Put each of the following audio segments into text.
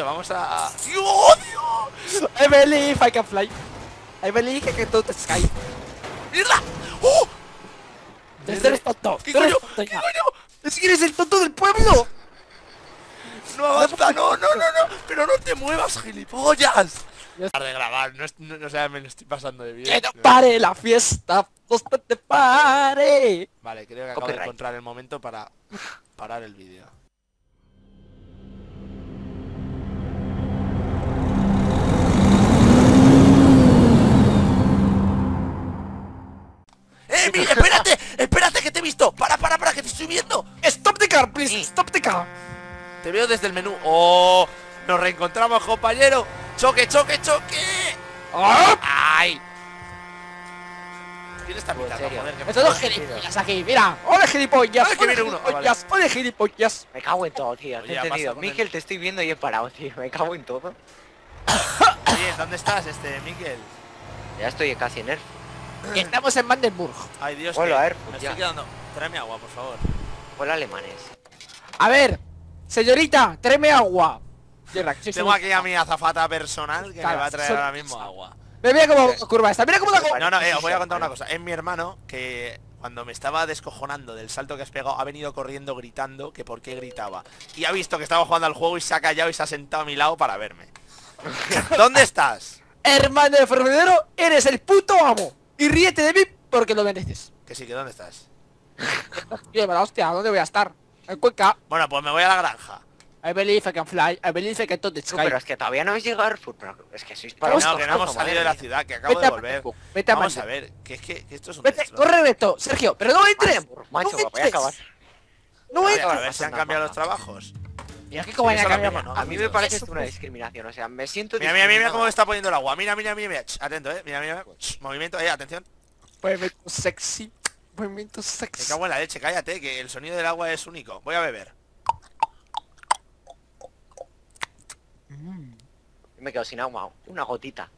Vamos a... ¡Oh, Dios! I believe I can fly. I believe I can do the sky. ¡Mierda! ¡Oh! ¡Eres tonto! ¿Qué coño? ¿Qué coño? ¡Es que eres el tonto del pueblo! ¡No avanza! ¡No, no, no, no! ¡Pero no te muevas, gilipollas! Dejar de grabar, no sé, me lo estoy pasando de bien. ¡Que no pare la fiesta! ¡No te pare! Vale, creo que acabo de encontrar el momento para parar el vídeo. ¡Espérate! ¡Espérate que te he visto! ¡Para! ¡Que te estoy viendo! ¡Stop the car, please! ¡Stop the car! Te veo desde el menú. ¡Oh! ¡Nos reencontramos, compañero! ¡Choque, choque, choque! ¡Oh! ¡Ay! ¿Quién está mirando, joder? ¡Estos dos gilipollas aquí! ¡Mira! ¡Ole, gilipollas! ¡Ole, gilipollas! ¡Ole, gilipollas! Me cago en todo, tío. Te he entendido. Mikel, te estoy viendo y he parado, tío. Me cago en todo. Oye, ¿dónde estás, Mikel? Ya estoy casi en Erfurt. Y estamos en Magdeburgo. Ay, Dios, hola, Erfurt, me estoy quedando. Tráeme agua, por favor. Hola, alemanes. A ver, señorita, tráeme agua. Tengo aquí a mi azafata personal que me va a traer ahora mismo agua. Mira cómo curva esta, mira cómo la curva. No, no, os voy a contar una cosa. Es mi hermano que cuando me estaba descojonando del salto que has pegado ha venido corriendo gritando que por qué gritaba. Y ha visto que estaba jugando al juego y se ha callado y se ha sentado a mi lado para verme. ¿Dónde estás? Hermano de Fermidero, eres el puto amo. Y ríete de mí porque lo mereces. Que sí, que ¿dónde estás? Oye, para hostia, ¿dónde voy a estar? En Cuenca. Bueno, pues me voy a la granja. I believe I can fly, I believe I can touch the sky. Pero es que todavía no habéis llegado al fútbol, es que sois para... No, que no hemos salido de la ciudad, que acabo de volver. Vete a Vamos a ver, que es que esto es un... Vete, corre recto, Sergio, pero no entres. Macho, voy a acabar. No entres. A ver si han cambiado los trabajos. Mira que como a mí me parece una discriminación, o sea, me siento... Mira, mira cómo me está poniendo el agua, mira, atento, mira, movimiento, atención. Movimiento sexy, movimiento sexy. Me cago en la leche, cállate, que el sonido del agua es único, voy a beber. Me quedo sin agua, una gotita.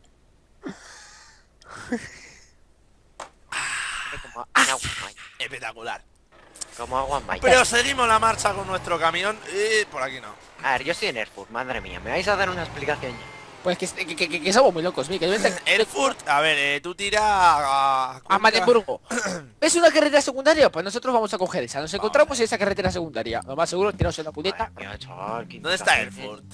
Espectacular. Como agua en... Pero seguimos la marcha con nuestro camión y por aquí no. A ver, yo estoy en Erfurt, madre mía, ¿me vais a dar una explicación ya? Pues que somos muy locos, Mikel. Erfurt, a ver, tú tira a Magdeburgo. ¿Ves una carretera secundaria? Pues nosotros vamos a coger esa, nos encontramos en esa carretera secundaria. Lo más seguro, tiramos en la puñeta. ¿Dónde está Erfurt?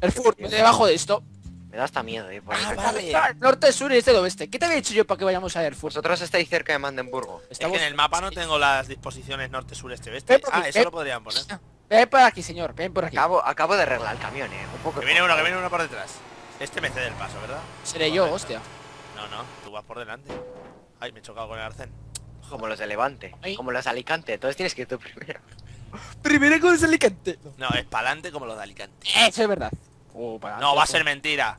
Erfurt, debajo de esto. Me da hasta miedo, por ahí. Vale. Norte, sur y este del oeste. ¿Qué te había dicho yo para que vayamos a Erfurt? Vosotros estáis cerca de Magdeburgo. Es que en el mapa no tengo las disposiciones norte, sur, este, oeste. Ah, eso lo podrían poner. Ven por aquí, señor. Ven por aquí. Acabo de arreglar el camión, un poco. Que viene uno por detrás. Este me cede el paso, ¿verdad? Seré yo, hostia. No, no, tú vas por delante. Ay, me he chocado con el arcén. Como los de Levante, como los de Alicante. Entonces tienes que ir tú primero. Primero con los de Alicante. No, es para adelante como los de Alicante. Eso es verdad. No, va a ser mentira.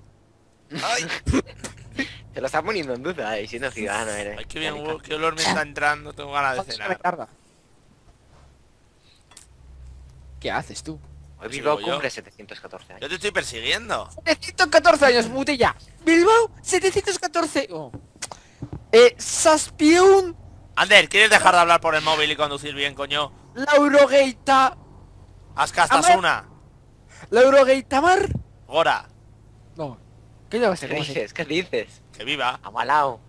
Ay. Te lo está poniendo en duda, siendo ciudadano eres. Ay, qué bien, qué olor me está entrando, tengo ganas de cenar. ¿Qué haces tú? Hoy Bilbao cumple 714 años. Yo te estoy persiguiendo. 714 años, mutilla. Bilbao, 714. Oh. Saspión. Ander, ¿quieres dejar de hablar por el móvil y conducir bien, coño? Laurogeita. Ascastasuna. Laurogeita. Gora. No. ¿Qué dices? ¿Qué dices? Que viva. Amalao.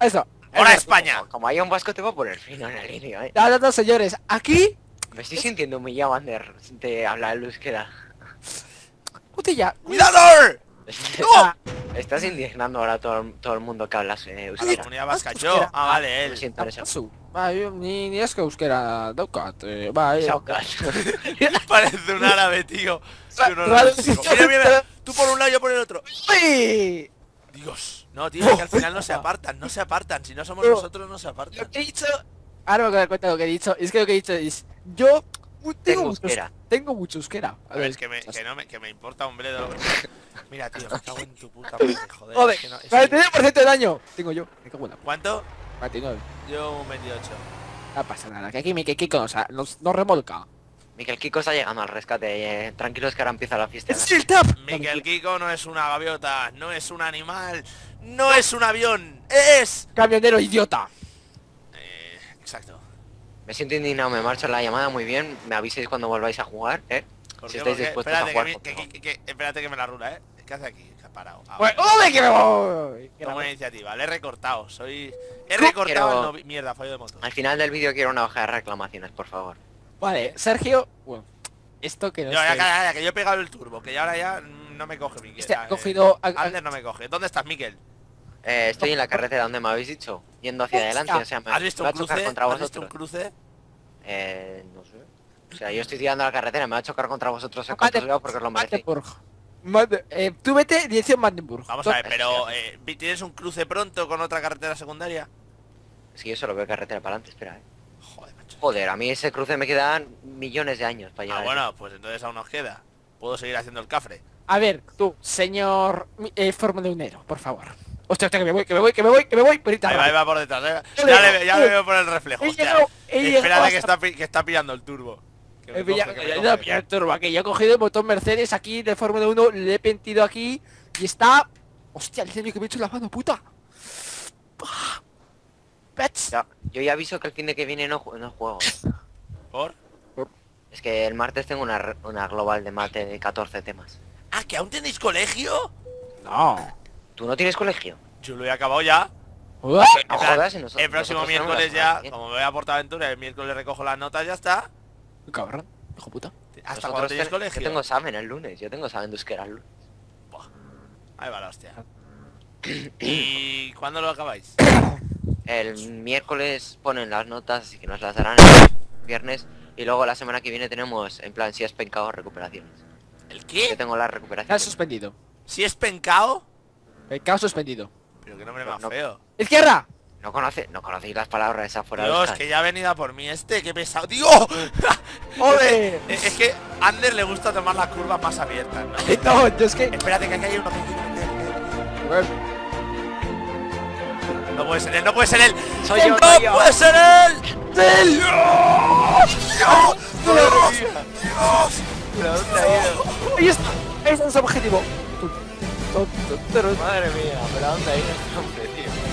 Eso. ¡Hora España! Como hay un vasco te voy a poner fino en la línea, No, señores. Aquí... Me estoy sintiendo humillado, Ander, de hablar el euskera. ¡Putilla! ¡Cuidado! Estás indignando ahora a todo el mundo que hablas euskera. Comunidad vasca, yo. Ah, vale, él. Lo siento, eso. Va, yo ni es que euskera. Daukat. Va, parece un árabe, tío. Mira. Tú por un lado, yo por el otro. ¡Uy! Dios. No, tío, es que al final no se apartan, no se apartan. Si no somos nosotros, no se apartan. Lo que he dicho... Ahora me voy a dar cuenta de lo que he dicho. Es que lo que he dicho es... Yo tengo euskera. Tengo mucho euskera. A ver, es que me importa un bledo. Mira, tío, me cago en tu puta madre, joder. Joder, 49% de daño. Tengo yo, me cago en la puta. ¿Cuánto? 49. Yo un 28. No pasa nada, que aquí Mikel Kiko nos remolca. Mikel Kiko está llegando al rescate, tranquilos que ahora empieza la fiesta. Mikel Kiko no es una gaviota, no es un animal, no es un avión, es... Camionero idiota. Exacto. Me siento indignado, me marcho la llamada, muy bien, me aviséis cuando volváis a jugar, Si estáis dispuestos a jugar conmigo. Espérate que me la rula, ¿eh? ¿Qué hace aquí? Que ha parado. ¡Uy, que me voy! Como iniciativa, le he recortado. Soy... He recortado... No, mierda, fallo de moto. Al final del vídeo quiero una hoja de reclamaciones, por favor. Vale, Sergio... Bueno, esto que no yo, ya, que yo he pegado el turbo, que ya ahora ya no me coge Mikel. Este ha cogido... Alder no me coge. ¿Dónde estás, Mikel? Estoy en la carretera donde me habéis dicho, yendo hacia adelante, o sea, me voy a chocar contra vosotros. ¿Has visto un cruce? No sé. O sea, yo estoy tirando a la carretera, me va a chocar contra vosotros en cuanto os veo porque os lo merecéis. Tú vete dirección Magdeburgo. Vamos a ver, pero ¿tienes un cruce pronto con otra carretera secundaria? Es que yo solo veo carretera para adelante, espera, Joder, macho. Joder, a mí ese cruce me quedan millones de años para llegar. Ah, bueno, pues entonces aún nos queda. Puedo seguir haciendo el cafre. A ver, tú, señor Formadeunero, por favor. Hostia, hostia, que me voy, perita. Ahí va por detrás, ya me veo por el reflejo. Espérate que está pillando el turbo. Que yo he cogido el botón Mercedes aquí de Fórmula 1, le he pentido aquí y está... Hostia, el genio que me he hecho la mano, puta. Ya, yo ya aviso que el fin de que viene no juego. ¿Por? Es que el martes tengo una global de mate de 14 temas. Ah, ¿que aún tenéis colegio? No. ¿Tú no tienes colegio? Yo lo he acabado ya. No jodas, el próximo miércoles ya, como me voy a Portaventura, el miércoles recojo las notas, ya está. Cabrón, hijo puta. ¿Hasta cuándo tienes colegio? Yo tengo examen el lunes, yo tengo examen de euskera el lunes. Buah. Ahí va la hostia. ¿Y cuándo lo acabáis? El miércoles ponen las notas, así que nos las darán el viernes. Y luego la semana que viene tenemos, en plan, si has pencado, recuperaciones. ¿El qué? Yo tengo las recuperaciones. ¿Has suspendido? ¿Si es pencado? Pencado suspendido. Pero qué nombre más feo. ¡Izquierda! No conocéis las palabras esas fuera de Dios, que ya ha venido a por mí este, qué pesado. ¡Tío! ¡Joder! Es que a Ander le gusta tomar las curvas más abiertas, ¿no? No, yo es que... Espérate, que aquí hay uno. No puede ser él, no puede ser él. Soy yo, ¡no puede ser él! ¡Dios! ¡Dios! Ahí está, ese es su objetivo. Madre mía, pero ¿dónde hay este hombre, tío?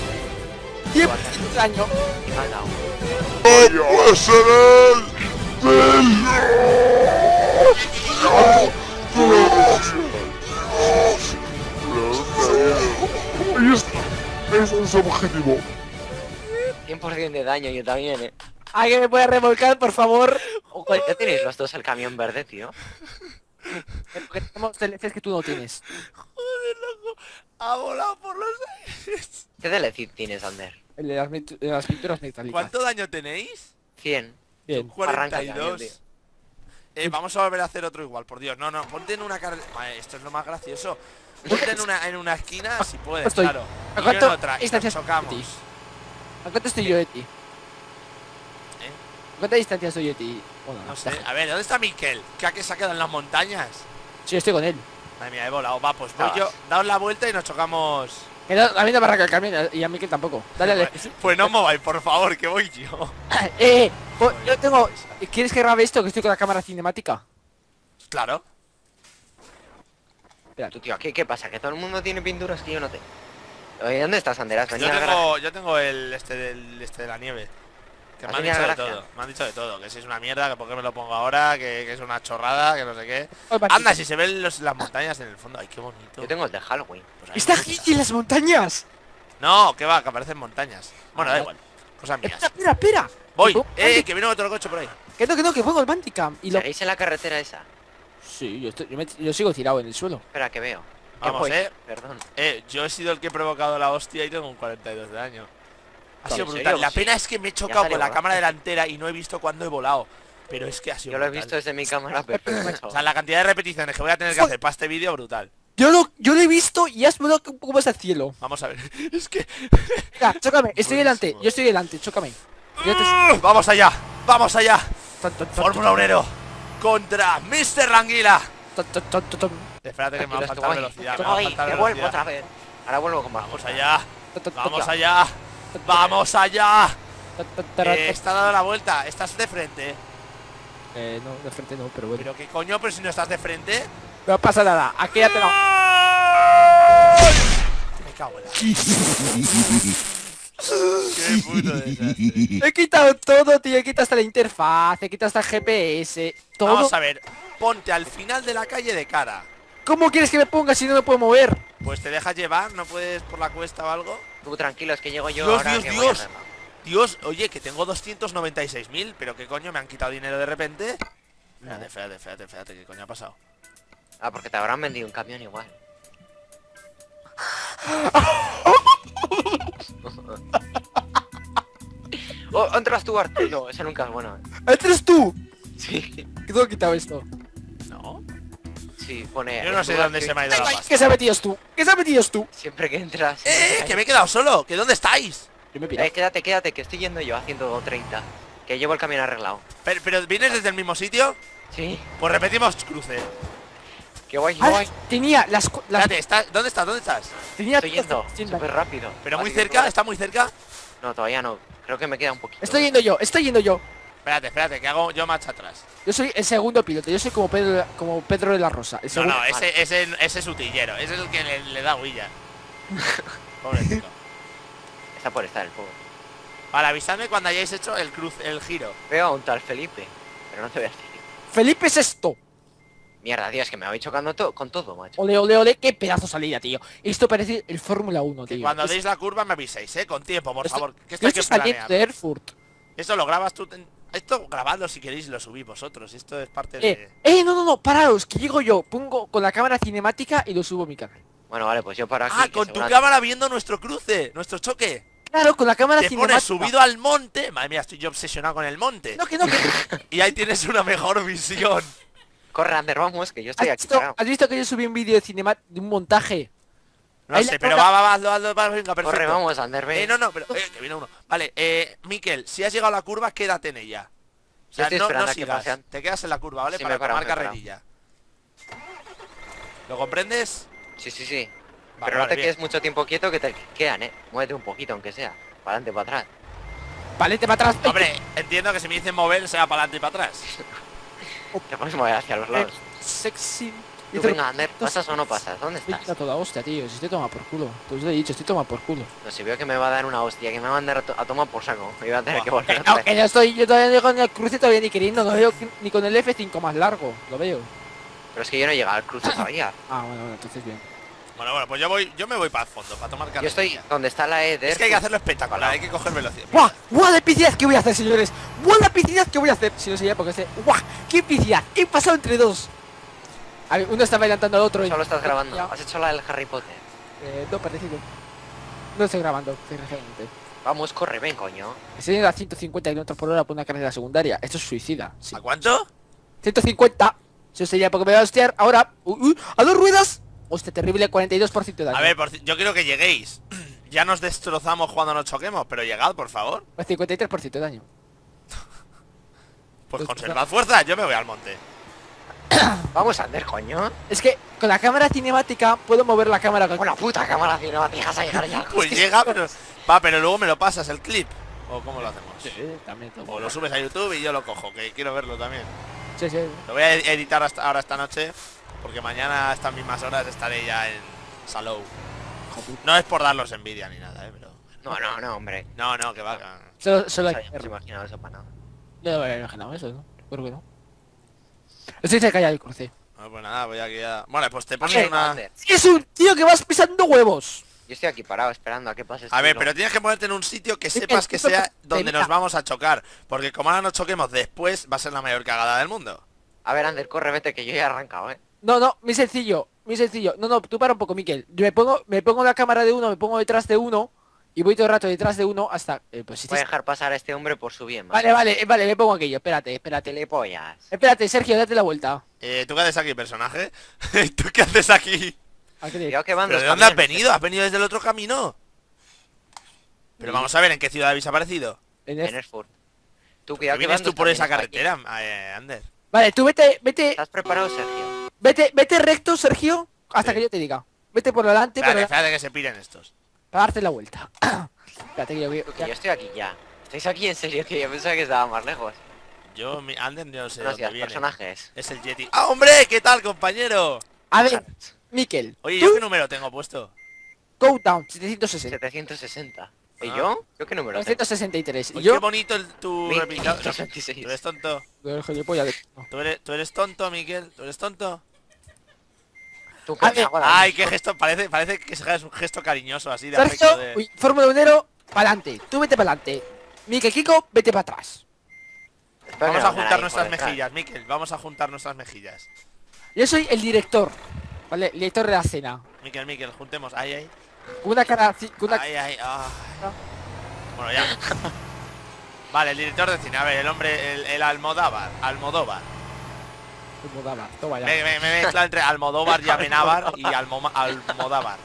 ¡Extraño! ¡Puede ser él! ¡Dios! ¡Ese es su objetivo! 100% de daño, yo también, ¿eh? ¿Alguien me puede remolcar, por favor? ¿Ya tenéis los dos el camión verde, tío? Porque tenemos DLCs que tú no tienes. Joder, loco. Ha volado por los aires. ¿Qué DLC tienes, Ander? El de las pinturas metálicas. ¿Cuánto daño tenéis? 100. 42. Vamos a volver a hacer otro igual, por Dios. No, no, ponte en una carretera. Esto es lo más gracioso. Ponte en una esquina si puedes, claro. ¿A cuánto estoy yo de ti? ¿A cuánta distancia soy de ti? No sé. A ver, ¿dónde está Mikel? ¿Qué se ha quedado en las montañas? Sí, estoy con él. Madre mía, he volado. Va, pues voy yo. Daos la vuelta y nos chocamos. A mí no me arranca el camión y a Mikel tampoco. Dale. Pues no mováis, por favor, que voy yo. Yo tengo... ¿Quieres que grabe esto? Que estoy con la cámara cinemática. Claro. Espera, tú, tío, ¿qué pasa? Que todo el mundo tiene pinturas que yo no tengo. ¿Dónde estás, Anderas? Yo tengo el este de la nieve. Que me han dicho de todo. Me han dicho de todo. Que si es una mierda, que por qué me lo pongo ahora, que es una chorrada, que no sé qué. Anda, si se ven las montañas en el fondo. Ay, qué bonito. Yo tengo el de Halloween. Pues ¡está aquí en las montañas! No, que va, que aparecen montañas. Bueno, da igual. Cosas mías. Espera. Voy. Que viene otro coche por ahí. Que no, que juego el Bandicam. ¿Seguís en la carretera esa? Sí, yo sigo tirado en el suelo. Espera, que veo. Vamos, Perdón. Yo he sido el que he provocado la hostia y tengo un 42 de daño. Ha sido brutal. La pena es que me he chocado con la cámara delantera y no he visto cuándo he volado. Pero es que ha sido brutal. Yo lo he visto desde mi cámara perfecta. O sea, la cantidad de repeticiones que voy a tener que hacer para este vídeo, brutal. Yo lo he visto y has volado un poco más al cielo. Vamos a ver. Es que... Mira, chócame. Estoy delante. Yo estoy delante. Chócame. Vamos allá. Vamos allá. Fórmula 1 contra MrLaAnguila. Espérate que me va a faltar velocidad. Me vuelvo otra vez. Ahora vuelvo con más. Vamos allá. Vamos allá. ¡Vamos allá! Está dando la vuelta. ¿Estás de frente? No, de frente no, pero bueno. ¿Pero qué coño? ¿Pero si no estás de frente? No pasa nada. Aquí ya te lo... Me cago en la... Qué puto desastre. He quitado todo, tío. He quitado hasta la interfaz, he quitado hasta el GPS. Todo. Vamos a ver, ponte al final de la calle de cara. ¿Cómo quieres que me ponga si no me puedo mover? Pues te dejas llevar, no puedes por la cuesta o algo. Tú tranquilo, es que llego yo. Dios, ahora Dios, que Dios. Voy a Dios, oye, que tengo 296.000, pero qué coño, me han quitado dinero de repente. Fíjate, fíjate, fíjate, fíjate, qué coño ha pasado. Ah, porque te habrán vendido un camión igual. Oh, entras tú, Arturo. No, esa nunca es buena. ¿Entras tú? Sí. ¿Qué te he quitado esto? No. Sí, pone... Yo no sé dónde se me ha ido la pasta. ¿Qué se ha metido tú? ¿Qué se ha metido tú? Siempre que entras... que me he quedado solo, que ¿dónde estáis? Quédate, quédate, que estoy yendo yo a 130. Que llevo el camión arreglado. ¿Pero vienes desde el mismo sitio? Sí. Pues repetimos cruce. Qué guay, qué guay. Tenía las... Espérate, ¿dónde estás? ¿Dónde estás? Estoy yendo súper rápido. ¿Pero muy cerca? ¿Está muy cerca? No, todavía no. Creo que me queda un poquito. Estoy yendo yo, estoy yendo yo. Espérate, espérate, que hago yo marcha atrás. Yo soy el segundo piloto, yo soy como Pedro de la Rosa. No, no, ese es utillero. Ese es el que le da huilla. Pobrecito. Por estar el juego. Vale, avisadme cuando hayáis hecho el giro. Veo a un tal Felipe, pero no te voy a decir. ¡Felipe es esto! Mierda, tío, es que me voy chocando con todo, macho. Ole, ole, ole, qué pedazo salida, tío. Esto parece el Fórmula 1, tío. Y cuando deis la curva me aviséis, con tiempo, por favor. Que esto hay que planear. De Erfurt. Esto lo grabas tú. Esto grabadlo si queréis, lo subís vosotros. Esto es parte de... No, no, no, paraos, que llego yo. Pongo con la cámara cinemática y lo subo a mi canal. Bueno, vale, pues yo para aquí. Ah, con tu cámara viendo nuestro cruce, nuestro choque. Claro, con la cámara cinemática. Te pones subido al monte. Madre mía, estoy yo obsesionado con el monte. No, que no, que... Y ahí tienes una mejor visión. Corre, Ander, vamos, que yo estoy aquí. ¿Has visto que yo subí un vídeo de un montaje? No sé, pero va, hazlo, venga, perfecto. Corre, vamos, Ander, ven. No, no, pero... que viene uno. Vale, Mikel, si has llegado a la curva, quédate en ella. O sea, no sigas. Te quedas en la curva, ¿vale? Para tomar carrerilla. ¿Lo comprendes? Sí, sí, sí. Vale, pero no te quedes mucho tiempo quieto, que te quedan, Muévete un poquito, aunque sea. Para adelante, para atrás. Para adelante, para atrás. Hombre, entiendo que si me dicen mover, sea para adelante y para atrás. Te puedes mover hacia los lados. Sexy. Tú, venga, Ander, ¿pasas o no pasas? ¿Dónde estás? Está toda hostia, tío. Si estoy tomado por culo. Pues te he dicho, estoy tomado por culo. No, si veo que me va a dar una hostia, que me va a andar a tomar por saco. Me iba a tener que volver. No, que no estoy. Yo todavía no con el cruce, todavía ni queriendo. No veo ni con el F5 más largo. Lo veo. Pero es que yo no he llegado al cruce todavía. Ah, bueno, entonces bien. Bueno, pues yo me voy para el fondo, para tomar carrerilla. Yo estoy donde está la E de... Es que hay que hacerlo espectacular, hay que coger velocidad. ¡Guau! ¡Guau la epicidad que voy a hacer, señores! ¡Guau la epicidad que voy a hacer! Si no sería porque este... ¡Guau! ¡Qué epicidad! ¡He pasado entre dos! A ver, uno está bailando al otro y... Solo estás grabando, has hecho la del Harry Potter. No, parecido. No estoy grabando, sinceramente. Vamos, corre, ven, coño. Estoy yendo a 150 km por hora por una carrera secundaria. Esto es suicida. Sí. ¿A cuánto? 150. Eso sería porque me voy a hostiar ahora. ¡A dos ruedas! Hostia, terrible, 42% de daño. A ver, yo quiero que lleguéis. Ya nos destrozamos cuando nos choquemos, pero llegad, por favor. Pues 53% de daño. Pues conservad fuerza, yo me voy al monte. Vamos a andar, coño. Es que con la cámara cinemática puedo mover la cámara con... Una puta cámara cinemática, vas a llegar ya. Pues llega, pero... Va, pero luego me lo pasas el clip. ¿O cómo lo hacemos? Sí, también. O lo subes a YouTube y yo lo cojo, que quiero verlo también. Sí, sí. Lo voy a editar hasta ahora esta noche. Porque mañana a estas mismas horas estaré ya en Salou. No es por darlos envidia ni nada, pero... No, no, no, hombre. No, no, que va. Solo hay que... imaginado eso para nada. Yo no me había imaginado eso, ¿no? ¿Por qué no? Estoy cerca ya del cruce. No, pues nada, voy aquí a... Bueno, pues te pones una... ¡Es un tío que vas pisando huevos! Yo estoy aquí parado esperando a que pases. A ver, pero tienes que ponerte en un sitio que sepas que sea donde nos vamos a chocar. Porque como ahora nos choquemos después, va a ser la mayor cagada del mundo. A ver, Ander, corre, vete, que yo ya he arrancado, No, no, muy sencillo, muy sencillo. No, no, tú para un poco, Mikel. Yo me pongo la cámara de uno, me pongo detrás de uno y voy todo el rato detrás de uno hasta... pues, voy a dejar pasar a este hombre por su bien. Vale, vale, vale, me pongo aquello. Espérate, espérate. Le pollas. Espérate, Sergio, date la vuelta. ¿Tú qué haces aquí, personaje? ¿Tú qué haces aquí? Creo que van. ¿Pero de dónde has venido? ¿Has venido desde el otro camino? Pero vamos a ver, ¿en qué ciudad habéis aparecido? En Erfurt. Tú cuidado que vienes tú por esa carretera, Ander. Vale, tú vete... ¿Estás preparado, Sergio? Vete recto, Sergio, hasta que yo te diga. Vete por delante, pero... Espérate que se piren estos. Para darte la vuelta. Espérate que yo estoy aquí ya. ¿Estáis aquí en serio? Que yo pensaba que estaba más lejos. Yo, Ander, no sé dónde viene. Personajes. Es el Yeti. ¡Ah, hombre! ¿Qué tal, compañero? A ver, Mikel. Oye, ¿yo qué número tengo puesto? Countdown, 760. 760. ¿Y yo? ¿Yo qué número? 963. ¿Y yo? Qué bonito tu replicado. Tú eres tonto. Tú eres tonto, Mikel. Tú eres tonto. Ay, qué gesto. Parece que es un gesto cariñoso así de afecto de... Fórmula 1, pa'lante. Tú vete pa'lante. Mikel Kiko, vete para atrás. Vamos a juntar nuestras mejillas, Mikel. Vamos a juntar nuestras mejillas. Yo soy el director. Vale, el director de la cena. Mikel, juntemos. Ahí, ahí. Una cara así, una... Ay, ay, ay. Bueno, ya. Vale, el director de cine. A ver, el hombre, el Almodóvar. Toma ya. Me mezcla entre Almodóvar y Amenábar y Almodóvar.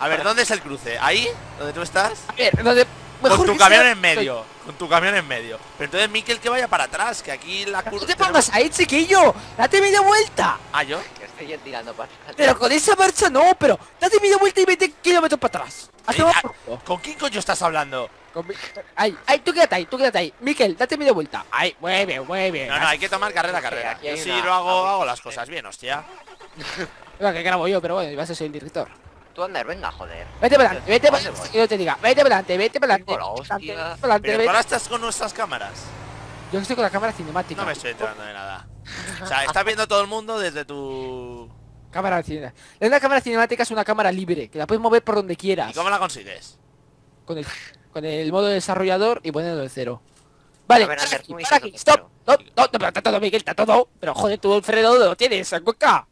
A ver, ¿dónde es el cruce? ¿Ahí? ¿Dónde tú estás? A ver, donde... Con tu camión en medio. Con tu camión en medio. Pero entonces, Mikel, que vaya para atrás, que aquí la curva... ¡No te pongas ahí, chiquillo! ¡Date media vuelta! ¿Ah, yo? Que estoy tirando para atrás. Pero con esa marcha no, pero... ¡Date media vuelta y 20 kilómetros para atrás! ¿Con quién coño estás hablando? Ay, tú quédate ahí. Mikel, date media vuelta. Ay, mueve. No, hay que tomar carrera a carrera. Yo sí lo hago las cosas bien, hostia. Que grabo yo, pero bueno, vas a ser el director. Tú andar, venga, joder. Vete para adelante, que yo te diga. Vete para adelante. Pero ahora estás con nuestras cámaras. Yo estoy con la cámara cinemática. No me estoy enterando de nada. O sea, está viendo todo el mundo desde tu... cámara cinemática. La cámara cinemática es una cámara libre, que la puedes mover por donde quieras. ¿Y cómo la consigues? Con el modo desarrollador y poniendo el 0. Vale, para aquí. Stop. No, pero está todo, Mikel, está todo. Pero joder, tú el freno lo tienes, a cuenca.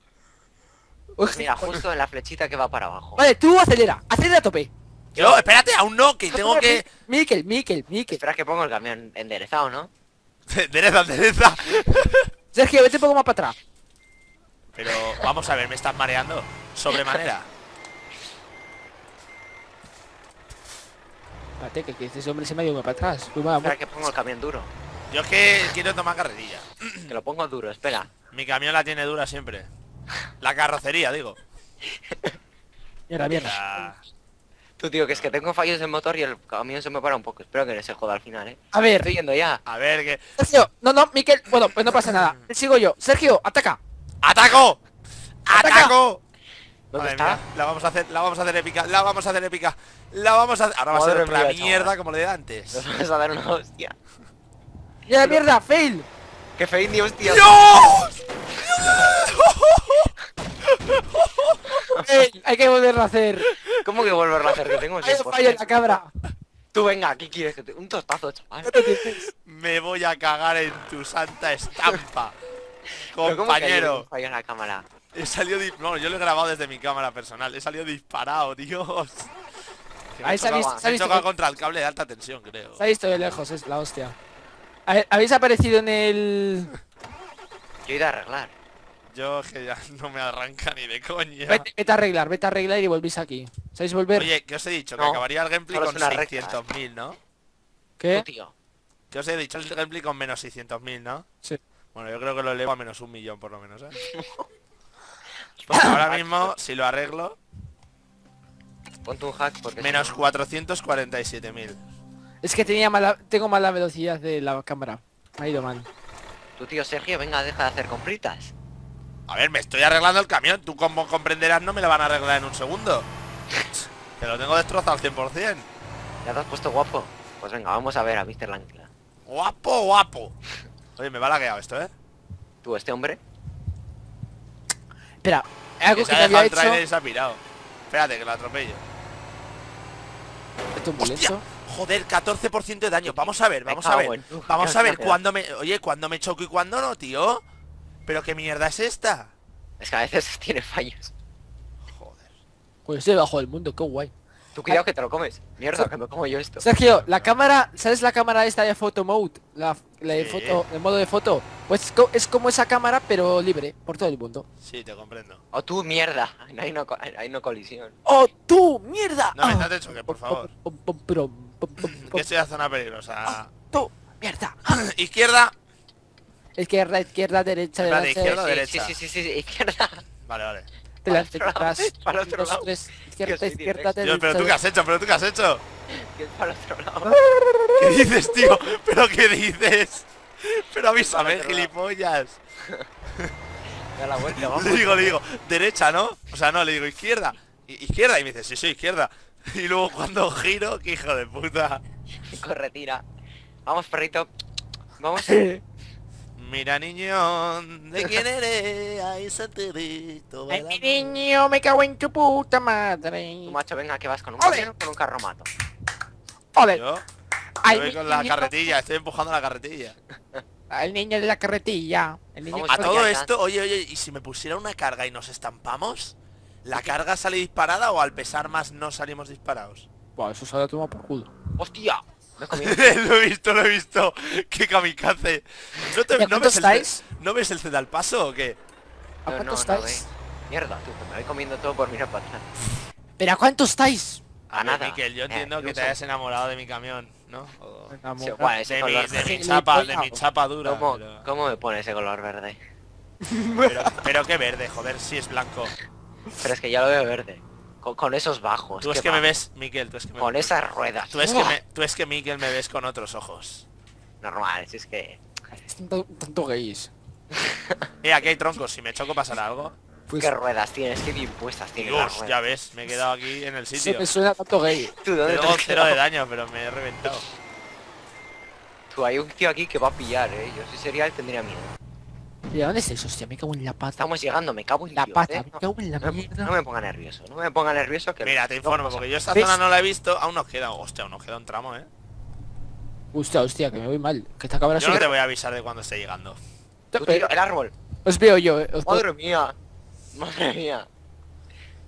Mira, justo en la flechita que va para abajo. Vale, tú acelera a tope. Yo, espérate, aún no, que tengo que... Mikel. Espera que pongo el camión enderezado, ¿no? Endereza. Sergio, vete un poco más para atrás. Pero, vamos a ver, me estás mareando sobremanera. Espérate, que este hombre se me ha ido para atrás. Espera que pongo el camión duro. Yo es que quiero tomar carrerilla. Que lo pongo duro, espera. Mi camión la tiene dura siempre. La carrocería, digo. Mierda. Tú, tío, que es que tengo fallos en motor y el camión se me para un poco. Espero que no se joda al final, ¿eh? A ver. Estoy yendo ya. A ver, que... Sergio, no, Mikel. Bueno, pues no pasa nada. Sigo yo. Sergio, ataca. ¡Ataco! ¿Dónde está? Mira, la vamos a hacer épica. Ahora va a ser la mierda como la de antes. Nos vamos a dar una hostia. ¡Ya la mierda! ¡Fail! ¡Que fail ni hostia! ¡Dios! Hay que volverlo a hacer. ¿Cómo que volverlo a hacer? Que tengo el fallo en la cabra. Tú venga, ¿qué quieres? Un tostazo, chaval. Me voy a cagar en tu santa estampa. Compañero. Fallo en la cámara. He salido... No, yo lo he grabado desde mi cámara personal. He salido disparado, Dios. Se ha chocado contra el cable de alta tensión, creo. Se ha visto de lejos, es la hostia. A ver, habéis aparecido en el... Yo iré a arreglar. Yo que ya no me arranca ni de coña. Vete a arreglar y volvís aquí. ¿Sabéis volver? Oye, que os he dicho que acabaría el gameplay con 600.000, ¿no? ¿Qué? Que os he dicho el gameplay con menos 600.000, ¿no? Sí. Bueno, yo creo que lo elevo a menos 1.000.000 por lo menos, ¿eh? Pues ahora mismo, si lo arreglo... Ponte un hack porque... Menos 447.000. Es que tengo mala velocidad de la cámara. Me ha ido mal. Tu tío Sergio, venga, deja de hacer compritas. A ver, me estoy arreglando el camión. Tú, como comprenderás, no me la van a arreglar en un segundo. Te lo tengo destrozado al 100%. Ya te has puesto guapo. Pues venga, vamos a ver a MrLaAnguila. Guapo. Oye, me va lagueado esto, ¿eh? Tú, este hombre. Espera, algo que te había hecho... Se ha pirado. Espérate, que lo atropello. ¿Esto es muy lento? Joder, 14% de daño. Vamos a ver cuándo me... Oye, cuándo me choco y cuándo no, tío. Pero qué mierda es esta. Es que a veces tiene fallos. Joder. Pues estoy debajo del mundo, qué guay. Tú cuidado que te lo comes. Mierda, que me como yo esto. Sergio, la cámara... ¿Sabes la cámara esta de photo mode? La de foto, el modo de foto. Pues es como esa cámara, pero libre. Por todo el mundo. Sí, te comprendo. Oh, tú, mierda. Hay no colisión. Oh, tú, mierda. No, no te choques, por favor. Que estoy a zona peligrosa. Tú, mierda. Izquierda. Izquierda, derecha, derecha. Izquierda, derecha. Sí, izquierda. Vale. Delante, atrás. Para el otro lado. Izquierda, derecha. Pero tú qué has hecho. Que es para el otro lado. ¿Qué dices, tío? ¿Pero qué dices? Pero avísame, gilipollas. Da la vuelta, vamos. Le digo, derecha, ¿no? O sea, no, le digo izquierda. Izquierda. Y me dice, sí, izquierda. Y luego cuando giro, que hijo de puta. Corre, tira. Vamos, perrito. Vamos. Mira, niño, ¿de quién eres? Ahí satélito. Ay, mi niño, me cago en tu puta madre. Tu macho, venga, que vas con un carro, con un carro mato. Ole. Yo voy con la carretilla, estoy empujando la carretilla. El niño de la carretilla. El niño. A todo esto, oye, oye, ¿y si me pusiera una carga y nos estampamos? ¿La carga sale disparada o al pesar más no salimos disparados? Buah, eso sale a tomar por culo. ¡Hostia! Lo he visto, lo he visto. ¡Qué kamikaze! ¿No, ¿No ves el ced al paso o qué? ¿A cuánto estáis? No, mierda, tú, me voy comiendo todo por mirar para atrás. ¿Pero a cuánto estáis? A nada. Mikel, yo entiendo que te hayas enamorado de mi camión, ¿no? O... sí, bueno, ese color de mi chapa dura. ¿Cómo, pero... ¿cómo me pone ese color verde? Pero qué verde, joder, si es blanco. Pero es que ya lo veo verde. Con esos bajos. Tú es que me ves, Mikel, tú es que me ves. Con esas ruedas. Tú es que Mikel me ves con otros ojos. Normal, si es que... Tanto gays. Mira, aquí hay troncos, si me choco pasará algo. Pues... ¿Qué ruedas tienes? ¿Qué bien puestas tienes? Dios, ya ves, me he quedado aquí en el sitio. Se me suena tanto gay. Tú, ¿dónde tengo cero de daño, pero me he reventado. Tú, hay un tío aquí que va a pillar, yo si sería él tendría miedo. ¿Y dónde estáis? Hostia, me cago en la pata. Estamos llegando, me cago en la pata, me cago en la mierda. No me ponga nervioso, no me ponga nervioso que... Mira, te informo, porque yo esta zona no la he visto, aún nos queda, hostia, aún nos queda un tramo, Hostia, hostia, que me voy mal, que esta cámara... Yo no te voy a avisar de cuando esté llegando. Tú, tío, el árbol. Os veo yo, Madre mía. Madre mía.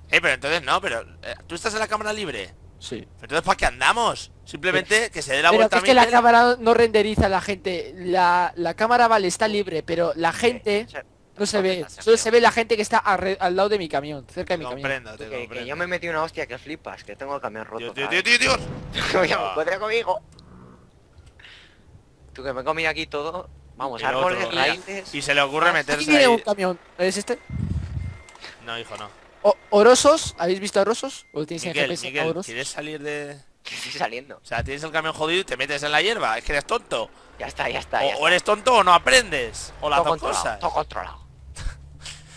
Pero entonces no, pero... ¿tú estás en la cámara libre? Sí. Entonces, ¿para qué andamos? Simplemente que se dé la vuelta a mí. Es que la cámara no renderiza a la gente. La cámara, vale, está libre, pero la gente no se ve. Solo se ve la gente que está al lado de mi camión, cerca de mi camión. Que yo me metí una hostia que flipas, que tengo el camión roto. Dios. Cuenta conmigo. Tú que me comí aquí todo. Vamos, árboles, raíces. Y se le ocurre meterse. ¿Tiene un camión? ¿Es este? No, hijo, no. ¿Orosos? ¿Habéis visto orosos? ¿O tienes en GPS oros? ¿Quieres salir de...? Que estoy saliendo. O sea, tienes el camión jodido y te metes en la hierba. Es que eres tonto. Ya está, ya está. O eres tonto o no aprendes. O las dos cosas. Todo controlado.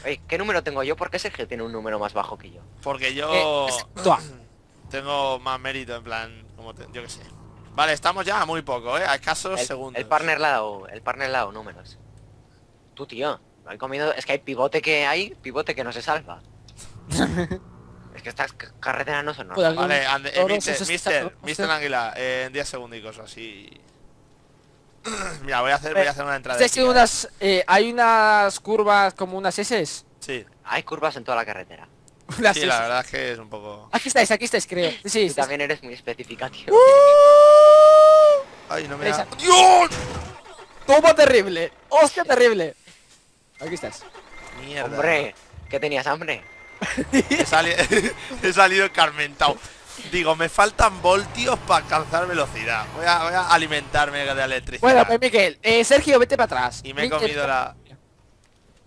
Oye, ¿qué número tengo yo? ¿Por qué Sergio tiene un número más bajo que yo? Porque yo... tengo más mérito, en plan... como yo qué sé. Vale, estamos ya a muy poco, a escasos segundos. El partner le ha dado, números. Tú, tío. Me he comido... Es que hay pivote que no se salva. Es que estas carreteras no son normales. Vale, MrLaAnguila, en 10 segundicos, así. Mira, voy a hacer una entrada. ¿Hay unas curvas como unas S's? Sí. Hay curvas en toda la carretera. Sí, la verdad es que es un poco... aquí estáis, creo. Sí, también eres muy específica, tío. Ay, no me da... ¡Dios! ¡Cómo terrible! ¡Hostia, terrible! Aquí estás. Mierda. Hombre, ¿qué tenías, hambre? He salido escarmentado. Digo, me faltan voltios para alcanzar velocidad. Voy a alimentarme de electricidad. Bueno, pues Mikel, Sergio, vete para atrás. Y me he comido la...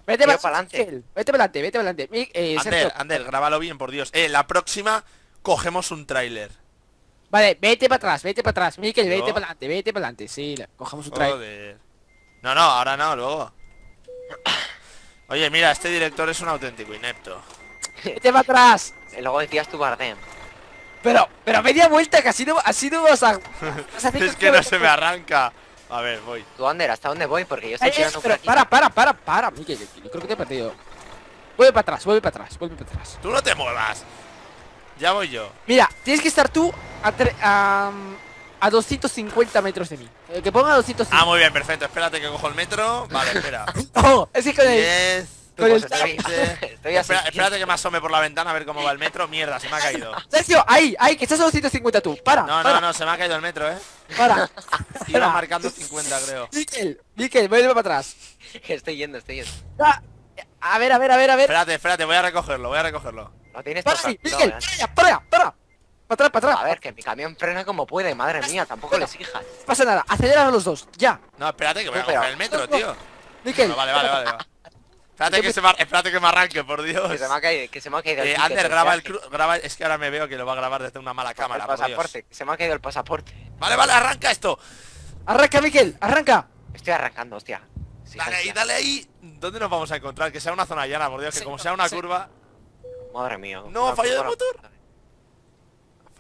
Vete para adelante. Vete para adelante, Ander, grábalo bien, por Dios. La próxima cogemos un tráiler. Vale, vete para atrás, Mikel, vete para adelante, Sí, cogemos un tráiler. No, no, ahora no, luego. Oye, mira, este director es un auténtico inepto. Vete para atrás. Luego decías tu Bardem. Pero media vuelta, que así no vas a... Es que no se me arranca. A ver, voy. Tú, Ander, ¿hasta dónde voy? Porque yo estoy tirando por aquí. Para, Mikel, yo creo que te he perdido. Vuelve para atrás, Tú no te muevas. Ya voy yo. Mira, tienes que estar tú a 250 metros de mí. Que ponga 250. Ah, muy bien, perfecto. Espérate que cojo el metro. Vale, espera. No, es que con el... Pues espérate que me asome por la ventana a ver cómo va el metro. Mierda, se me ha caído. Sergio, ahí, que estás a 250 tú. Para. No, se me ha caído el metro, Para. Iba marcando 50, creo. Mikel, vuelve para atrás. Estoy yendo. A ver. Espérate, voy a recogerlo. No tienes para ahí, Mikel, para atrás. A ver, que mi camión frena como puede, madre mía, tampoco les hijas. No pasa nada, aceleran a los dos, ya. No, espérate que voy a coger el metro, tío. Mikel. Vale. Espérate que me arranque, por Dios. Que se me ha caído el Ander, graba. Es que ahora me veo que lo va a grabar desde una mala cámara. El pasaporte, se me ha caído el pasaporte. Vale, arranca esto. Arranca, Mikel, arranca. Estoy arrancando, hostia. Sí, dale ahí. ¿Dónde nos vamos a encontrar? Que sea una zona llana, por Dios, que como sea una curva. Madre mía. No, fallo de motor.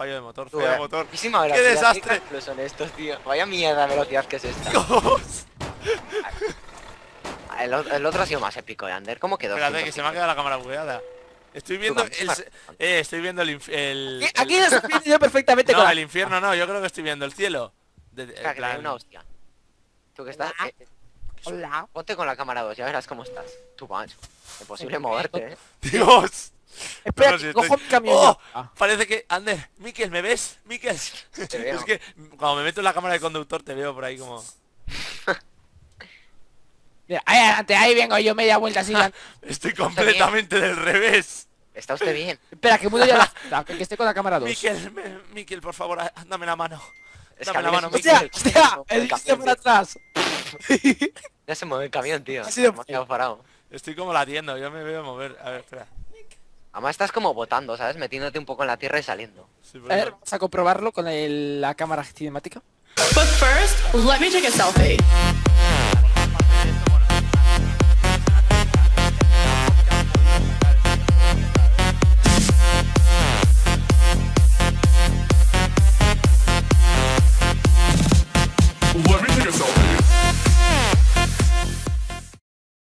Fallo de motor, fallo de motor. ¡Qué desastre! ¿Qué son estos, tío? Vaya mierda de velocidad que es esta. ¡Dios! El otro ha sido más épico, Ander. ¿Cómo quedó? Espérate, que se me ha quedado la cámara bugueada. Estoy viendo el... estoy viendo el aquí lo estoy yo perfectamente. No, el infierno no, yo creo que estoy viendo el cielo. Una hostia. Tú que estás... Hola. Ponte con la cámara 2, ya verás cómo estás. Tú, macho. Imposible moverte, ¿eh? ¡Dios! Espera, no, no, si cojo mi camión. Oh, parece que... Ander, Mikel, ¿me ves? Mikel. Te veo. Es que cuando me meto en la cámara de conductor te veo por ahí como... Mira, ahí adelante, ahí vengo yo media vuelta así. Estoy completamente del revés. ¿Está usted bien? Espera, que mudo ya la... que esté con la cámara 2. Mikel, Mikel, por favor, dame la mano. Dame la mano, Mikel. ¡Hostia! ¡El chiste por atrás! Ya se mueve el camión, tío. Ha sido demasiado parado. Estoy como latiendo, yo me veo mover. A ver, espera. Además estás como botando, ¿sabes? Metiéndote un poco en la tierra y saliendo. Sí, a ver, vamos a comprobarlo con la cámara cinemática. But first, let me take a selfie.